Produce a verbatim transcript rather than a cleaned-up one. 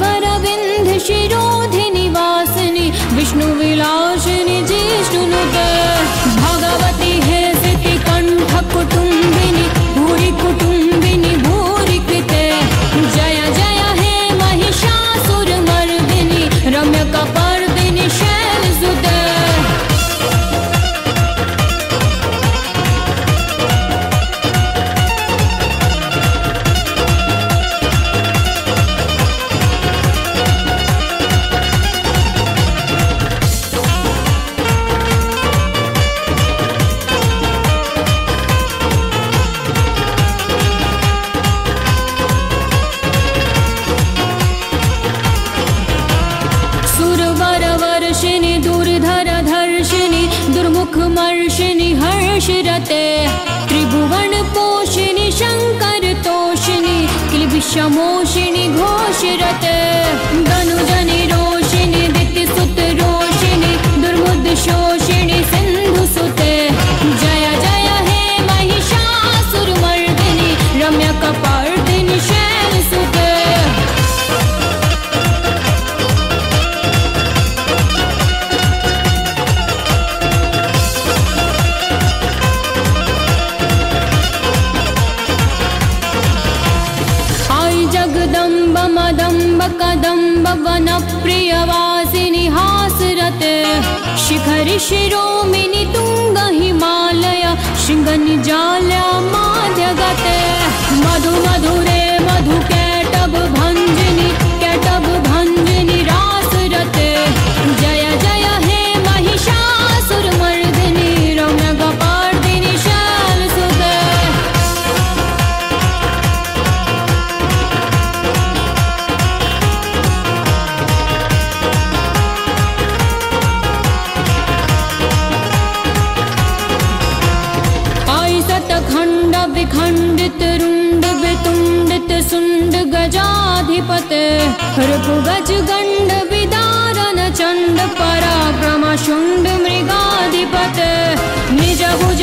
वरविंद शिरोधि निवासिनी विष्णु विलासिनी जिष्णुनुते भगवती है सिति कंठ कुटुंबिनी भूरि कुटुंबिनी भूरि कृते जय जय हे महिषासुरमर्दिनी रम्य कपर्दिनी शैलसुते। त्रिभुवन पोषिणी शंकर तोषिणी क्लिबिशमोषिणी घोषिरते धनुजनि रोषिणी दिति सुत रोषिणी दुर्मुद शोषिणी सिंधु सुते जय जय हे महिषासुरमर्दिनी रम्य कपर्दिनी शैल सुते। कदम्ब वन प्रियवासिनी हासरते शिखरि शिरोमिनी तुंग हिमालय श्रृंगनि जाल्या माध्यगते मधु मधुरे मधु कैटभ भंजनी कैटभ भंजनी रासरते जय जय हे महिषासुरमर्दिनी रम्य कपर्दिनी शैलसुते। खंडित रुंड वितुंडित सुंड गजाधिपते रुपगज गंड विदारन चंड पराक्रम शुंड मृगाधिपते निज भुज